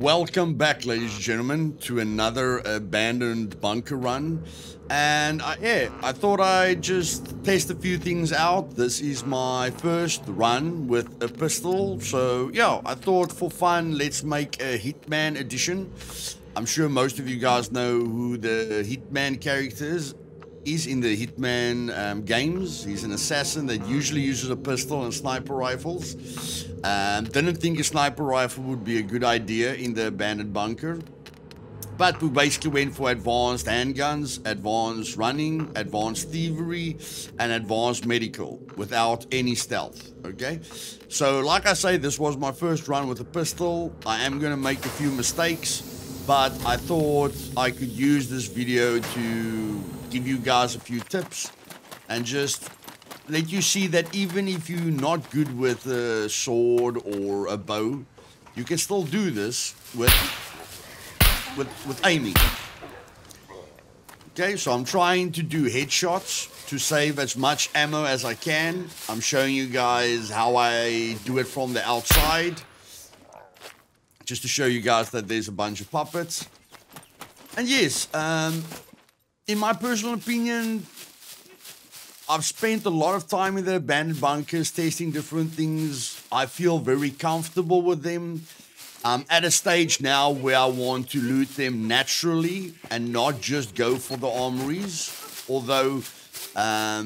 Welcome back, ladies and gentlemen, to another abandoned bunker run. And I thought I'd just test a few things out. This is my first run with a pistol, so yeah, I thought for fun, let's make a Hitman edition. I'm sure most of you guys know who the Hitman character is. He's in the Hitman games. He's an assassin that usually uses a pistol and sniper rifles. Didn't think a sniper rifle would be a good idea in the abandoned bunker, but we basically went for advanced handguns, advanced running, advanced thievery, and advanced medical without any stealth, okay? So like I say, this was my first run with a pistol. I am gonna make a few mistakes, but I thought I could use this video to give you guys a few tips and just let you see that even if you're not good with a sword or a bow, you can still do this with aiming. Okay, so I'm trying to do headshots to save as much ammo as I can. I'm showing you guys how I do it from the outside, just to show you guys that there's a bunch of puppets. And yes, in my personal opinion, I've spent a lot of time in the abandoned bunkers testing different things. I feel very comfortable with them. I'm at a stage now where I want to loot them naturally and not just go for the armories. Although a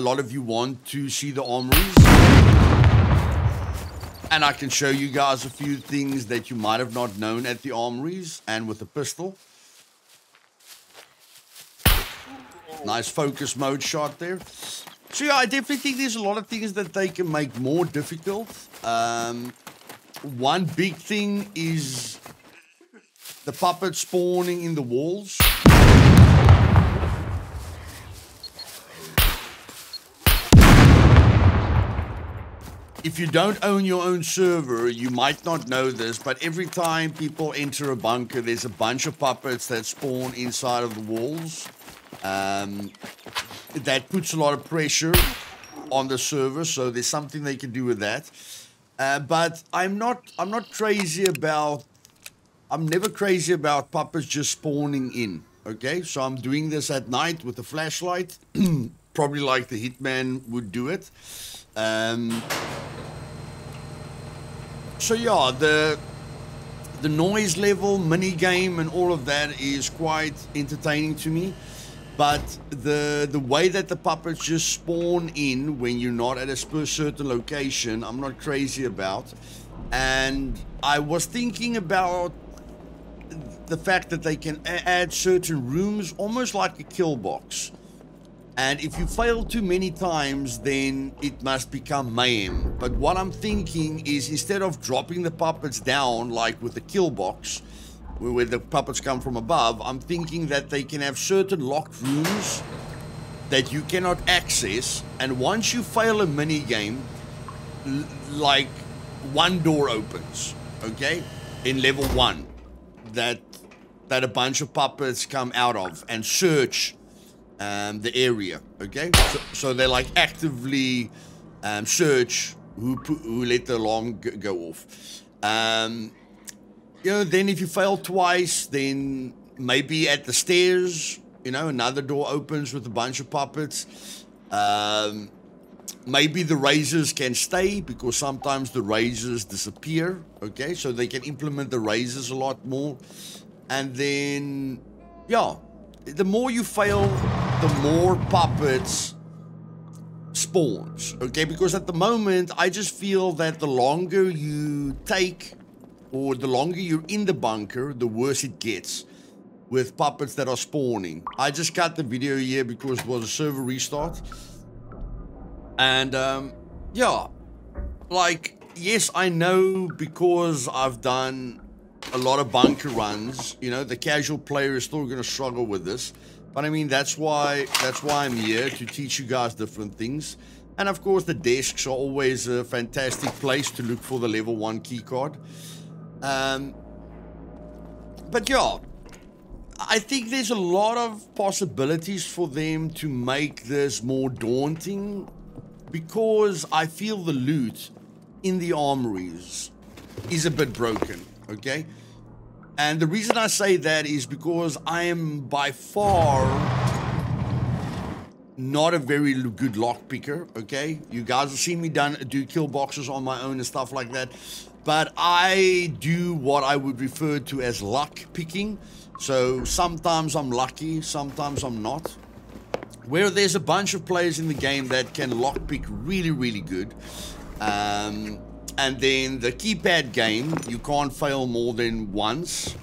lot of you want to see the armories. And I can show you guys a few things that you might have not known at the armories and with the pistol. Nice focus mode shot there. So yeah, I definitely think there's a lot of things that they can make more difficult. One big thing is the puppet spawning in the walls. If you don't own your own server, you might not know this, but every time people enter a bunker, there's a bunch of puppets that spawn inside of the walls. That puts a lot of pressure on the server, so there's something they can do with that. But I'm never crazy about puppets just spawning in, okay? So I'm doing this at night with a flashlight, probably like the Hitman would do it. So yeah, the noise level, minigame, and all of that is quite entertaining to me. But the way that the puppets just spawn in when you're not at a certain location, I'm not crazy about. And I was thinking about the fact that they can add certain rooms, almost like a kill box. And if you fail too many times, then it must become mayhem. But what I'm thinking is, instead of dropping the puppets down, like with the kill box, where the puppets come from above, I'm thinking that they can have certain locked rooms that you cannot access, and once you fail a mini game, like one door opens, okay, in level 1, that a bunch of puppets come out of and search the area, okay? So they like actively search who let the alarm go off. You know, then if you fail twice, then maybe at the stairs, you know, another door opens with a bunch of puppets. Maybe the razors can stay, because sometimes the razors disappear, okay? So they can implement the razors a lot more. And then, yeah, the more you fail, the more puppets spawns, okay? Because at the moment, I just feel that the longer you take, or the longer you're in the bunker, the worse it gets with puppets that are spawning. I just cut the video here because it was a server restart. And yeah, like, yes, I know, because I've done a lot of bunker runs, you know, the casual player is still going to struggle with this. But I mean, that's why I'm here, to teach you guys different things. And of course, the desks are always a fantastic place to look for the level 1 keycard. But yeah, I think there's a lot of possibilities for them to make this more daunting, because I feel the loot in the armories is a bit broken, okay? And the reason I say that is because I am by far not a very good lock picker, okay? You guys have seen me do kill boxes on my own and stuff like that. But I do what I would refer to as luck picking. So sometimes I'm lucky, sometimes I'm not. Where there's a bunch of players in the game that can lockpick really, really good. And then the keypad game, you can't fail more than once.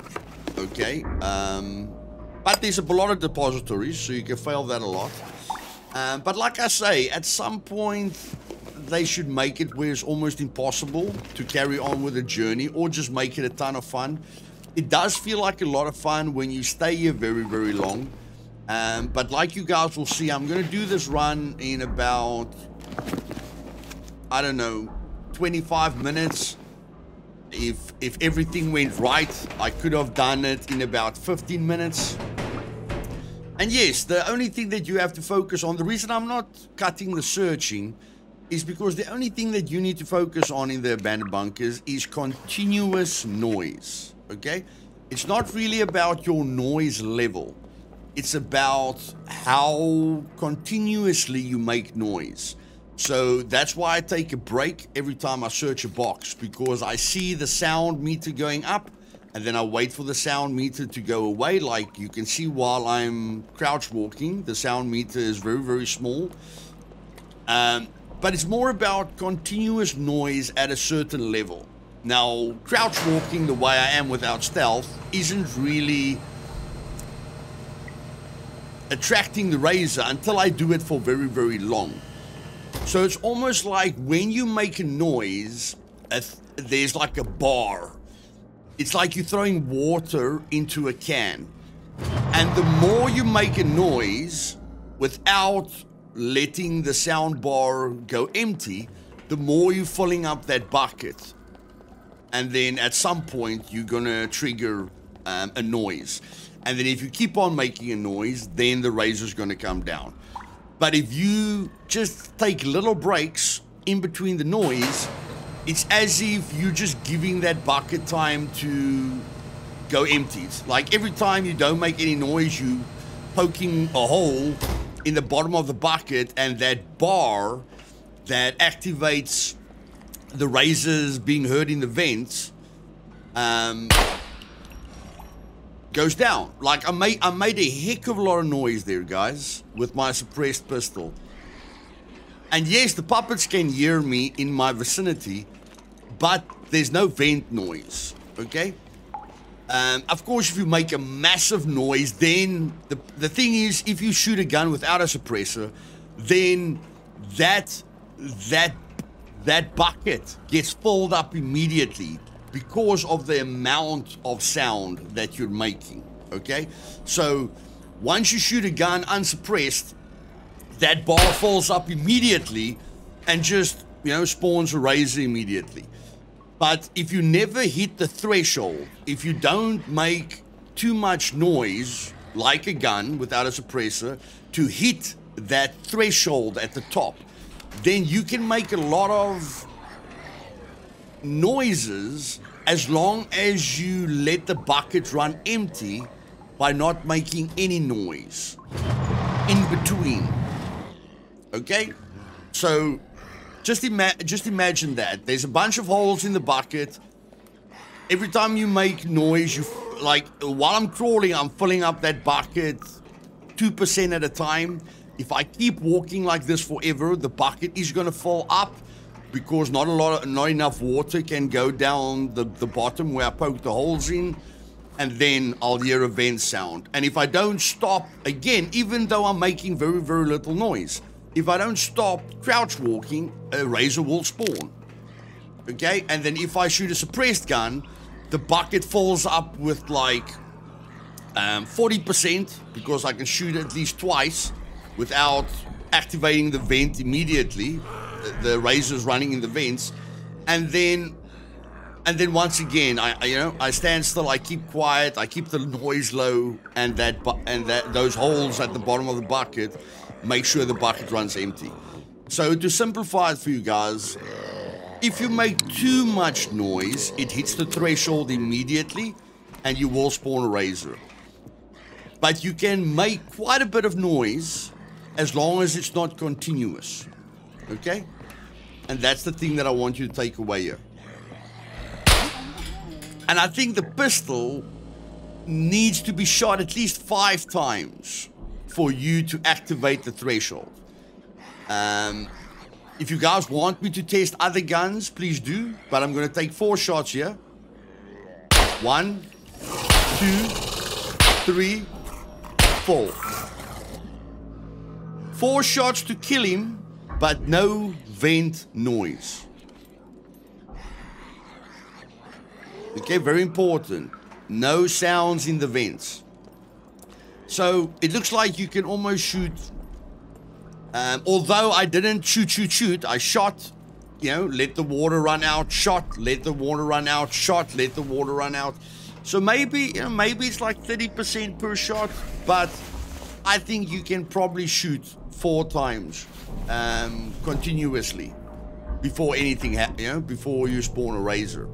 Okay. But there's a lot of depositories, so you can fail that a lot. But like I say, at some point, they should make it where it's almost impossible to carry on with the journey, or just make it a ton of fun. It does feel like a lot of fun when you stay here very, very long. But like you guys will see, I'm going to do this run in about, I don't know, 25 minutes. If everything went right, I could have done it in about 15 minutes. And yes, the only thing that you have to focus on, the reason I'm not cutting the searching is because the only thing that you need to focus on in the abandoned bunkers is continuous noise, okay? It's not really about your noise level. It's about how continuously you make noise. So that's why I take a break every time I search a box, because I see the sound meter going up and then I wait for the sound meter to go away. Like you can see while I'm crouch walking, the sound meter is very, very small. But it's more about continuous noise at a certain level. Now, crouch walking the way I am without stealth isn't really attracting the razor until I do it for very, very long. So it's almost like when you make a noise, there's like a bar. It's like you're throwing water into a can. And the more you make a noise without letting the sound bar go empty, the more you're filling up that bucket. And then at some point, you're gonna trigger a noise. And then if you keep on making a noise, then the razor's going to come down. But if you just take little breaks in between the noise, it's as if you're just giving that bucket time to go empty. It's like every time you don't make any noise, you're poking a hole in the bottom of the bucket, and that bar that activates the razors being heard in the vents, goes down. Like I made a heck of a lot of noise there, guys, with my suppressed pistol. And yes, the puppets can hear me in my vicinity, but there's no vent noise, okay? Of course, if you make a massive noise, then the thing is, if you shoot a gun without a suppressor, then that bucket gets filled up immediately, because of the amount of sound that you're making, okay? So once you shoot a gun unsuppressed, that bar falls up immediately and just, you know, spawns a razor immediately. But if you never hit the threshold, if you don't make too much noise, like a gun without a suppressor, to hit that threshold at the top, then you can make a lot of noises as long as you let the bucket run empty by not making any noise in between, okay? So just imagine that there's a bunch of holes in the bucket. Every time you make noise, you like, while I'm crawling, I'm filling up that bucket 2% at a time. If I keep walking like this forever, the bucket is going to fall up, because not enough water can go down the bottom where I poked the holes in, and then I'll hear a vent sound. And if I don't stop, again, even though I'm making very, very little noise, if I don't stop crouch walking, a razor will spawn, okay? And then if I shoot a suppressed gun, the bucket falls up with like 40%, because I can shoot at least twice without activating the vent immediately. The razors running in the vents, and then once again, I stand still, I keep quiet, I keep the noise low, and those holes at the bottom of the bucket make sure the bucket runs empty. So to simplify it for you guys, if you make too much noise, it hits the threshold immediately. and you will spawn a razor. But you can make quite a bit of noise as long as it's not continuous. Okay? And that's the thing that I want you to take away here. And I think the pistol needs to be shot at least 5 times for you to activate the threshold. If you guys want me to test other guns, please do. But I'm going to take 4 shots here. 1, 2, 3, 4. 4 shots to kill him, but no vent noise. Okay, very important. No sounds in the vents. So it looks like you can almost shoot. Although I didn't shoot, I shot, you know, let the water run out, shot, let the water run out, shot, let the water run out. So maybe, you know, maybe it's like 30% per shot, but I think you can probably shoot 4 times continuously before anything happens, you know, before you spawn a razor.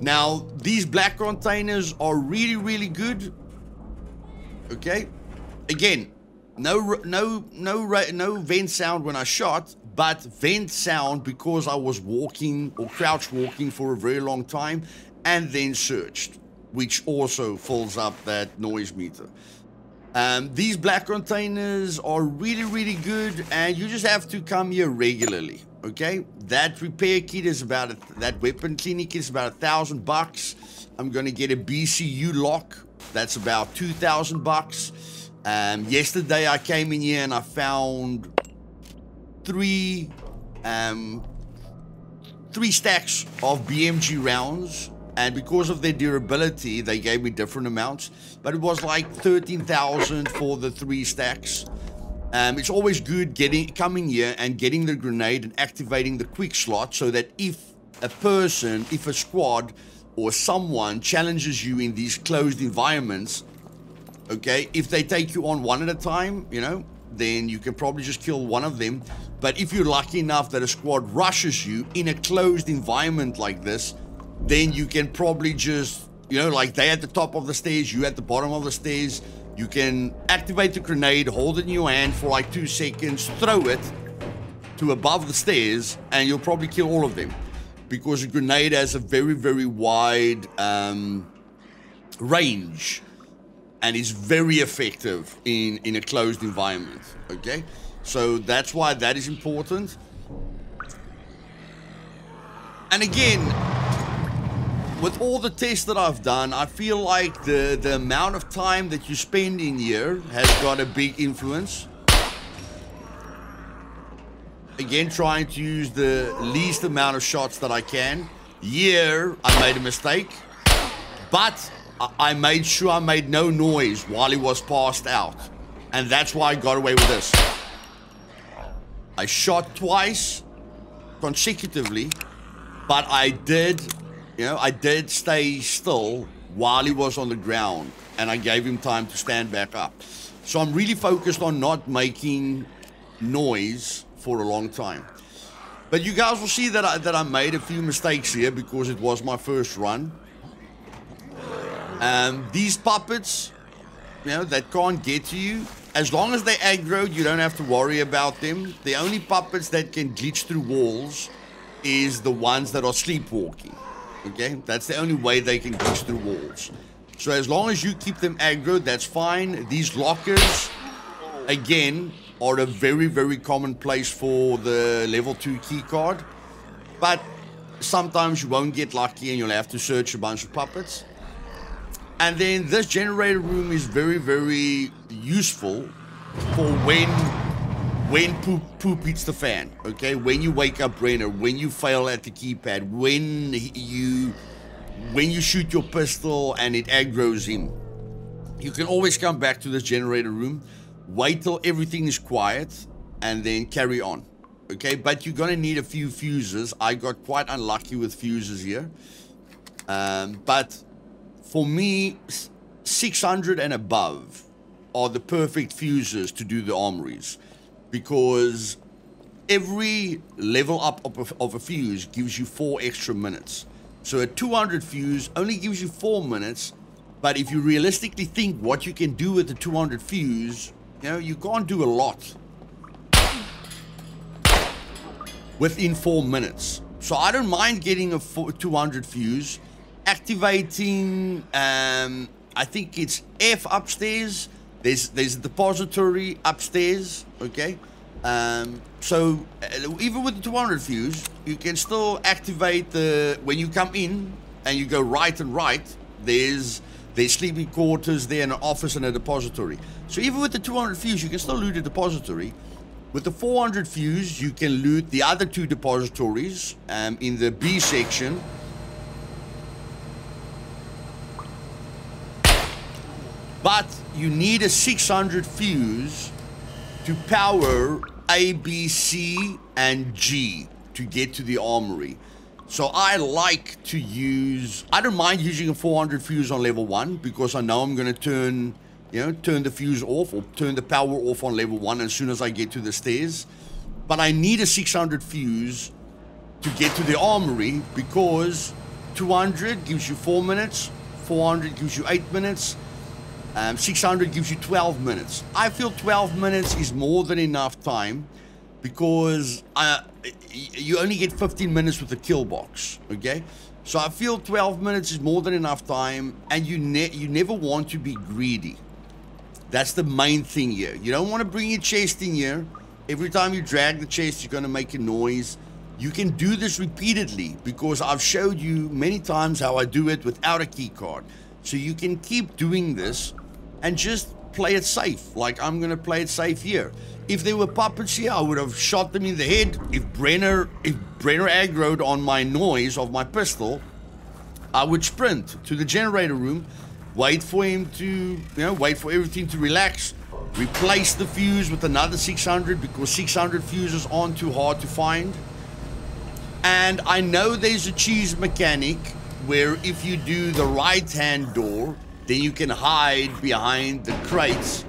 Now, these black containers are really, really good. Okay, again, no vent sound when I shot, but vent sound because I was walking or crouch walking for a very long time and then searched, which also fills up that noise meter. These black containers are really, really good, and you just have to come here regularly. Okay, that repair kit is about that weapon cleaning kit is about $1,000. I'm gonna get a BCU lock. That's about $2,000. Yesterday I came in here and I found three stacks of BMG rounds, and because of their durability, they gave me different amounts. But it was like $13,000 for the 3 stacks. It's always good coming here and getting the grenade and activating the quick slot so that if a squad or someone challenges you in these closed environments, okay, if they take you on one at a time, you know, then you can probably just kill one of them. But if you're lucky enough that a squad rushes you in a closed environment like this, then you can probably just, you know, like they at the top of the stairs, you at the bottom of the stairs, you can activate the grenade, hold it in your hand for like 2 seconds, throw it to above the stairs, and you'll probably kill all of them. Because a grenade has a very, very wide range and is very effective in a closed environment, okay? So that's why that is important. And again, with all the tests that I've done, I feel like the amount of time that you spend in here has got a big influence. Again, trying to use the least amount of shots that I can. Here, I made a mistake, but I made sure I made no noise while he was passed out. And that's why I got away with this. I shot twice consecutively, but I did... You know, I did stay still while he was on the ground, and I gave him time to stand back up. So I'm really focused on not making noise for a long time. But you guys will see that I made a few mistakes here because it was my first run. These puppets, you know, that can't get to you. As long as they're aggroed, you don't have to worry about them. The only puppets that can glitch through walls is the ones that are sleepwalking. Okay, that's the only way they can push through walls. So as long as you keep them aggro, that's fine. These lockers, again, are a very, very common place for the level 2 key card. But sometimes you won't get lucky and you'll have to search a bunch of puppets. And then this generator room is very, very useful for when poop hits the fan, okay? When you wake up Brenner, when you fail at the keypad, when you shoot your pistol and it aggroes him, you can always come back to this generator room, wait till everything is quiet, and then carry on, okay? But you're gonna need a few fuses. I got quite unlucky with fuses here. But for me, 600 and above are the perfect fuses to do the armories. Because every level up of a fuse gives you 4 extra minutes. So a 200 fuse only gives you 4 minutes, But if you realistically think what you can do with the 200 fuse, you know, you can't do a lot within 4 minutes. So I don't mind getting a 200 fuse, activating, I think it's F upstairs. There's a depository upstairs, okay? So even with the 200 fuse, you can still activate the, when you come in and you go right and right, there's sleeping quarters there, an office and a depository. So even with the 200 fuse, you can still loot a depository. With the 400 fuse, you can loot the other two depositories in the B section. But you need a 600 fuse to power A, B, C, and G to get to the armory. So I like to use, I don't mind using a 400 fuse on level 1 because I know I'm going to turn, you know, turn the fuse off or turn the power off on level 1 as soon as I get to the stairs. But I need a 600 fuse to get to the armory because 200 gives you 4 minutes, 400 gives you 8 minutes, 600 gives you 12 minutes. I feel 12 minutes is more than enough time because you only get 15 minutes with the kill box, okay? So I feel 12 minutes is more than enough time, and you never want to be greedy. That's the main thing here. You don't want to bring your chest in here. Every time you drag the chest, you're going to make a noise. You can do this repeatedly because I've showed you many times how I do it without a key card. So you can keep doing this and just play it safe. Like, I'm going to play it safe here. If there were puppets here, I would have shot them in the head. If Brenner aggroed on my noise of my pistol, I would sprint to the generator room, wait for him to, you know, wait for everything to relax, replace the fuse with another 600 because 600 fuses aren't too hard to find. And I know there's a cheese mechanic where if you do the right-hand door, then you can hide behind the crates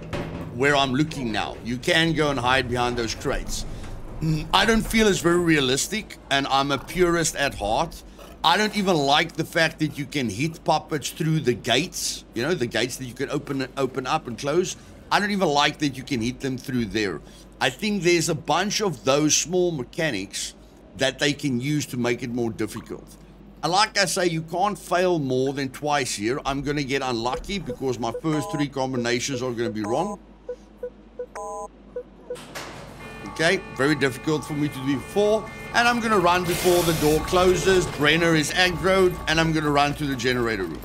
where I'm looking now. You can go and hide behind those crates. I don't feel it's very realistic, and I'm a purist at heart. I don't even like the fact that you can hit puppets through the gates, you know, the gates that you can open up and close. I don't even like that you can hit them through there. I think there's a bunch of those small mechanics that they can use to make it more difficult. And like I say, you can't fail more than twice here. I'm going to get unlucky because my first three combinations are going to be wrong. Okay, very difficult for me to do four. And I'm going to run before the door closes. Brenner is aggroed, and I'm going to run to the generator room.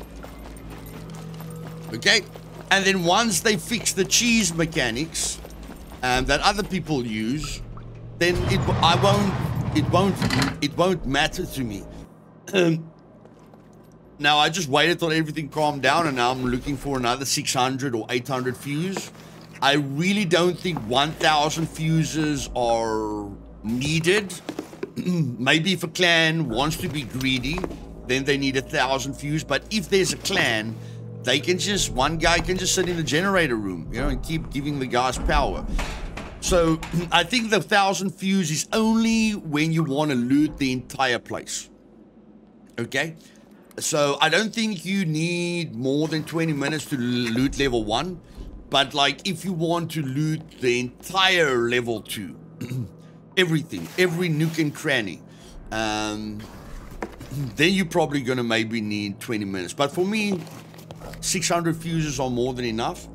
Okay, and then once they fix the cheese mechanics that other people use, then it won't matter to me. Now I just waited till everything calmed down, and now I'm looking for another 600 or 800 fuse. I really don't think 1,000 fuses are needed. Maybe if a clan wants to be greedy, then they need 1,000 fuse. But if there's a clan, they can just, one guy can just sit in the generator room, you know, and keep giving the guys power. So I think the 1,000 fuse is only when you want to loot the entire place. Okay, so I don't think you need more than 20 minutes to loot level 1, but like if you want to loot the entire level 2, everything, every nook and cranny, then you're probably going to maybe need 20 minutes. But for me, 600 fuses are more than enough.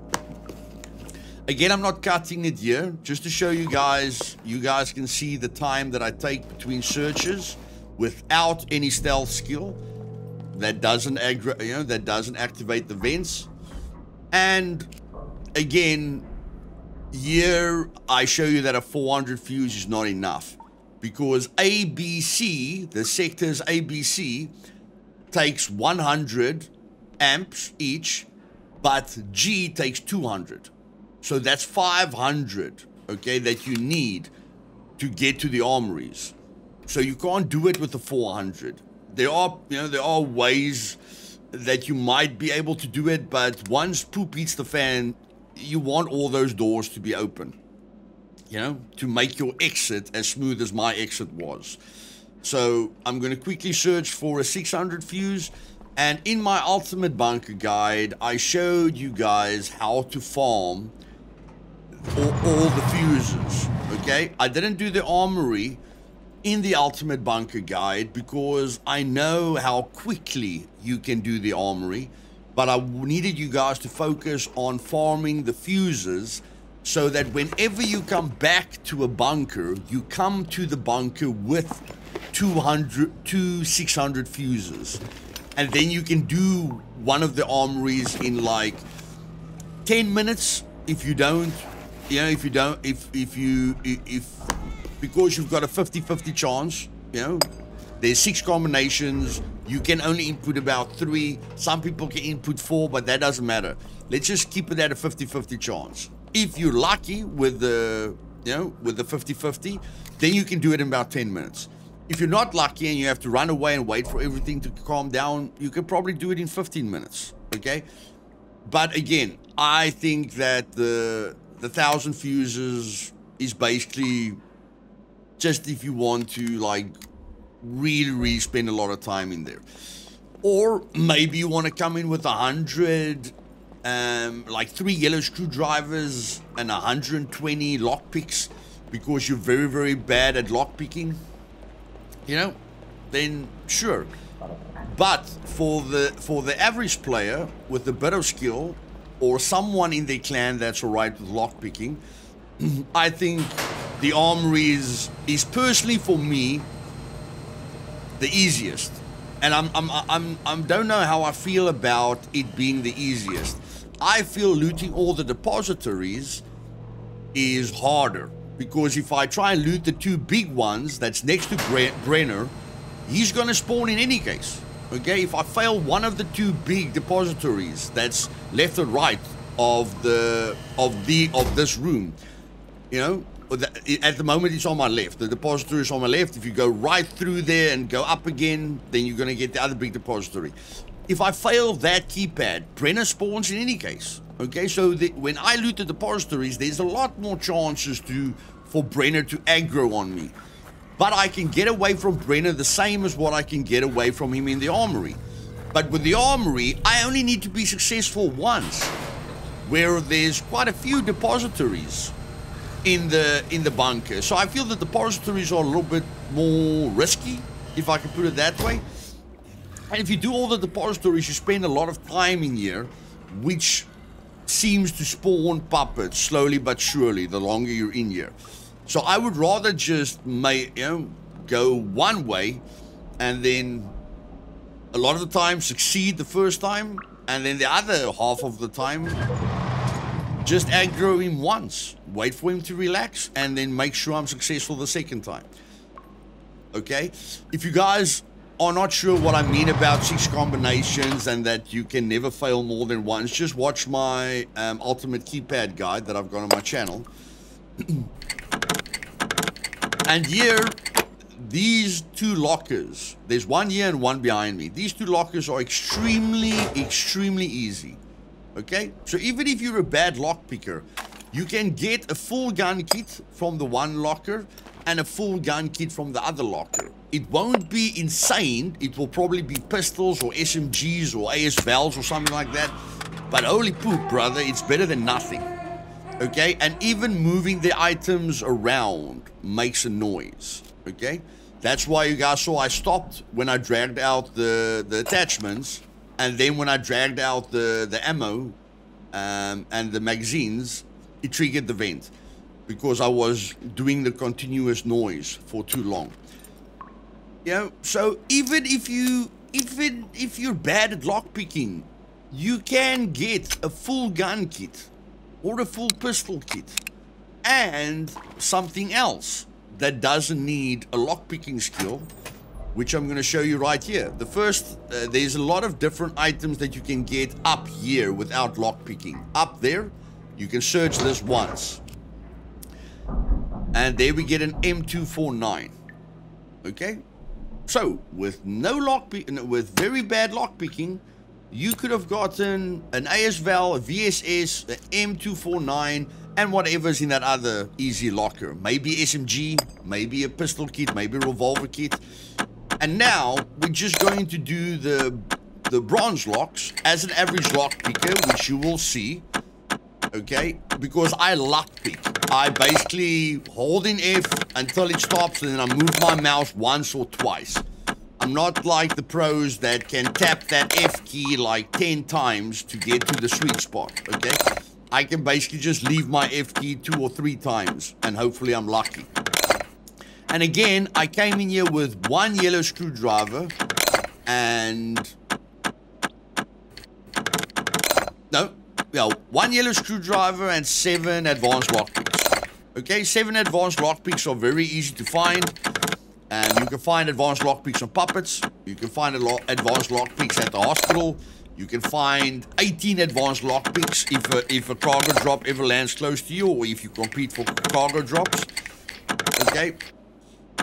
Again, I'm not cutting it here, just to show you guys can see the time that I take between searches without any stealth skill that doesn't aggro, you know, that doesn't activate the vents. And again, here I show you that a 400 fuse is not enough because ABC, the sectors ABC, takes 100 amps each, but G takes 200. So that's 500, okay, that you need to get to the armories. So you can't do it with the 400. There are, you know, there are ways that you might be able to do it, but once poop hits the fan, you want all those doors to be open, you know, to make your exit as smooth as my exit was. So I'm going to quickly search for a 600 fuse. And in my ultimate bunker guide, I showed you guys how to farm all the fuses, okay? I didn't do the armory in the ultimate bunker guide because I know how quickly you can do the armory, but I needed you guys to focus on farming the fuses so that whenever you come back to a bunker, you come to the bunker with 200 to 600 fuses. And then you can do one of the armories in like 10 minutes if you don't, you know, because you've got a 50-50 chance, you know, there's 6 combinations, you can only input about 3, some people can input 4, but that doesn't matter. Let's just keep it at a 50-50 chance. If you're lucky with the, you know, with the 50-50, then you can do it in about 10 minutes. If you're not lucky and you have to run away and wait for everything to calm down, you can probably do it in 15 minutes, okay? But again, I think that the 1,000 fuses is basically just if you want to, like, really spend a lot of time in there. Or maybe you want to come in with 100, like 3 yellow screwdrivers and 120 lockpicks because you're very bad at lockpicking. You know, then sure. But for the average player with a bit of skill or someone in their clan that's alright with lockpicking, I think the armory is personally for me the easiest. And I don't know how I feel about it being the easiest. I feel looting all the depositories is harder. Because if I try and loot the 2 big ones that's next to Brenner, he's going to spawn in any case. Okay, if I fail one of the 2 big depositories that's left and right of this room, you know, at the moment it's on my left. The depository is on my left. If you go right through there and go up again, then you're going to get the other big depository. If I fail that keypad, Brenner spawns in any case. Okay, so when I loot the depositories, there's a lot more chances for Brenner to aggro on me. But I can get away from Brenner the same as what I can get away from him in the armory. But with the armory, I only need to be successful once, where there's quite a few depositories in the bunker. So I feel the depositories are a little bit more risky, if I can put it that way. And if you do all the depositories, you spend a lot of time in here, which seems to spawn puppets slowly but surely the longer you're in here. So I would rather just go one way and then a lot of the time succeed the first time and then the other half of the time just aggro him once, wait for him to relax and then make sure I'm successful the second time. Okay, if you guys are not sure what I mean about 6 combinations and that you can never fail more than once, just watch my ultimate keypad guide that I've got on my channel. And here, these 2 lockers, there's one here and one behind me. These 2 lockers are extremely easy. Okay, so even if you're a bad lockpicker, you can get a full gun kit from the one locker and a full gun kit from the other locker. It won't be insane. It will probably be pistols or SMGs or AS Vals or something like that. But holy poop, brother, it's better than nothing. Okay? And even moving the items around makes a noise. Okay? That's why you guys saw I stopped when I dragged out the attachments. And then when I dragged out the ammo and the magazines, it triggered the vent. Because I was doing the continuous noise for too long. You know, so even if you're bad at lockpicking, you can get a full gun kit or a full pistol kit and something else that doesn't need a lockpicking skill, which I'm going to show you right here. The first, there's a lot of different items that you can get up here without lockpicking. Up there, you can search this once. And there we get an M249. Okay? So, with no lockpick, with very bad lockpicking, you could have gotten an AS Val, a VSS, an M249, and whatever's in that other easy locker. Maybe SMG, maybe a pistol kit, maybe a revolver kit. And now, we're just going to do the the bronze locks as an average lock picker, which you will see, okay? Because I lock pick. I basically hold in F until it stops, and then I move my mouse once or twice. I'm not like the pros that can tap that F key like 10 times to get to the sweet spot, okay? I can basically just leave my F key 2 or 3 times, and hopefully I'm lucky. And again, I came in here with 1 yellow screwdriver, and... no, well, 1 yellow screwdriver and 7 advanced lockpicks. Okay, 7 advanced lockpicks are very easy to find. And you can find advanced lockpicks on Puppets. You can find advanced lockpicks at the hospital. You can find 18 advanced lockpicks if a cargo drop ever lands close to you, or if you compete for cargo drops. Okay,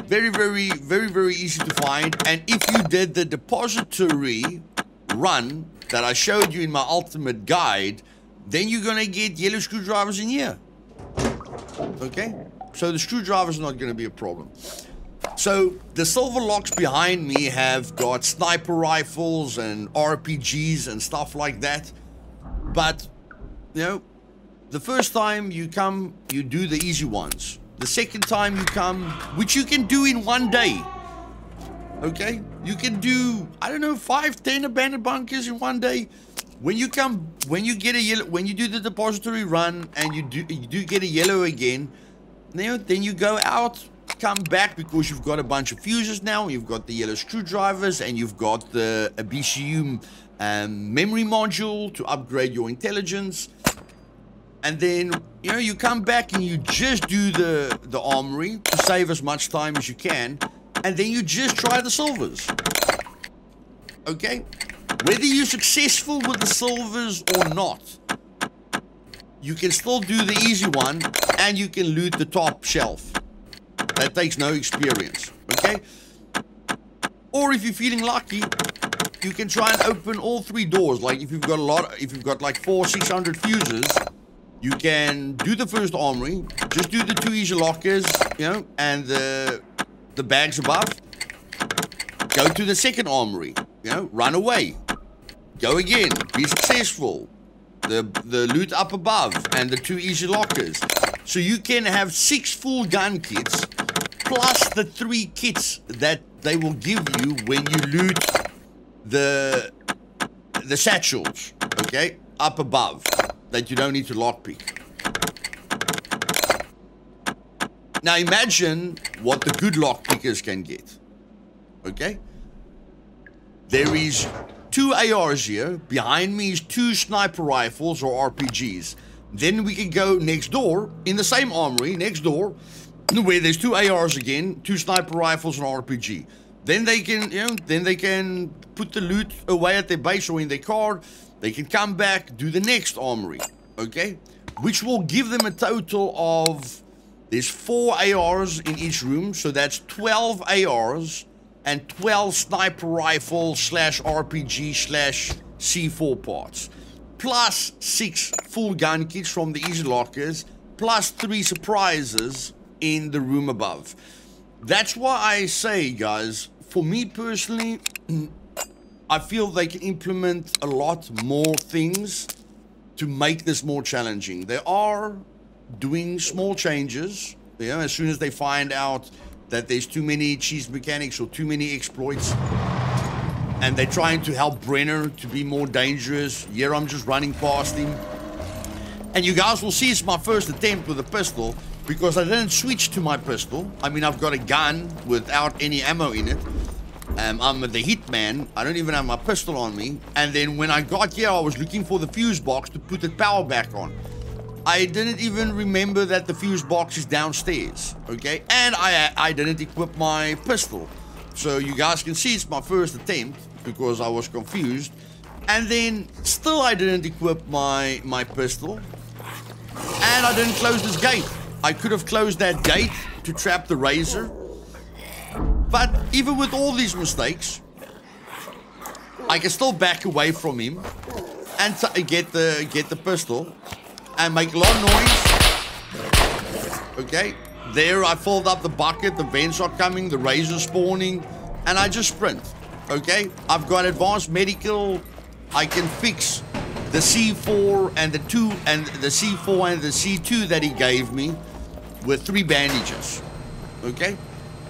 very, very easy to find. And if you did the depository run that I showed you in my ultimate guide, then you're gonna get yellow screwdrivers in here. Okay, so the screwdrivers are not gonna be a problem. So the silver locks behind me have got sniper rifles and RPGs and stuff like that. But, you know, the first time you come, you do the easy ones. The second time you come, which you can do in 1 day, okay? You can do, I don't know, 5, 10 abandoned bunkers in 1 day. When you come, when you get a yellow, when you do the depository run and you do get a yellow again, you know, then you go out, come back, because you've got a bunch of fuses now, you've got the yellow screwdrivers, and you've got the BCU memory module to upgrade your intelligence. And then, you know, you come back and you just do the armory to save as much time as you can, and then you just try the silvers. Okay? Whether you're successful with the silvers or not, you can still do the easy one, and you can loot the top shelf. That takes no experience, okay? Or if you're feeling lucky, you can try and open all 3 doors. Like if you've got a lot, if you've got like 400 or 600 fuses, you can do the first armory, just do the 2 easy lockers, you know, and the bags above. Go to the second armory, you know, run away. Go again, be successful. The loot up above and the 2 easy lockers. So you can have 6 full gun kits, plus the 3 kits that they will give you when you loot the satchels, okay, up above, that you don't need to lockpick. Now imagine what the good lockpickers can get. Okay? There is 2 ARs here. Behind me is 2 sniper rifles or RPGs. Then we can go next door, in the same armory, next door, where there's 2 ARs again, 2 sniper rifles and RPG. Then they can, you know, then they can put the loot away at their base or in their car. They can come back, do the next armory, okay? Which will give them a total of, there's 4 ARs in each room, so that's 12 ARs and 12 sniper rifle slash RPG slash C4 parts, plus 6 full gun kits from the easy lockers, plus 3 surprises in the room above. That's why I say, guys, for me personally, I feel they can implement a lot more things to make this more challenging. They are doing small changes, you know, as soon as they find out that there's too many cheese mechanics or too many exploits. And they're trying to help Brenner to be more dangerous. Here I'm just running past him. And you guys will see it's my first attempt with a pistol, because I didn't switch to my pistol. I mean, I've got a gun without any ammo in it. I'm the Hitman. I don't even have my pistol on me. And then when I got here, I was looking for the fuse box to put the power back on. I didn't even remember that the fuse box is downstairs, okay? And I didn't equip my pistol. So you guys can see it's my first attempt, because I was confused. And then still I didn't equip my pistol. And I didn't close this gate. I could have closed that gate to trap the razor. But even with all these mistakes, I can still back away from him and get the pistol and make a lot of noise. Okay, there I filled up the bucket, the vents are coming, the razor spawning, and I just sprint. okay? I've got advanced medical. I can fix the C4 and the two and the C4 and the C2 that he gave me with 3 bandages, okay?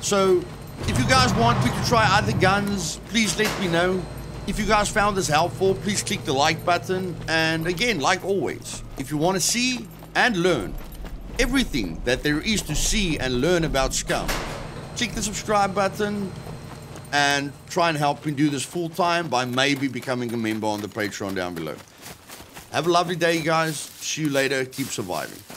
So if you guys want me to try other guns, please let me know. If you guys found this helpful, please click the like button. And again, like always, if you want to see and learn everything that there is to see and learn about Scum, click the subscribe button and try and help me do this full time by maybe becoming a member on the Patreon down below. Have a lovely day, guys. See you later. Keep surviving.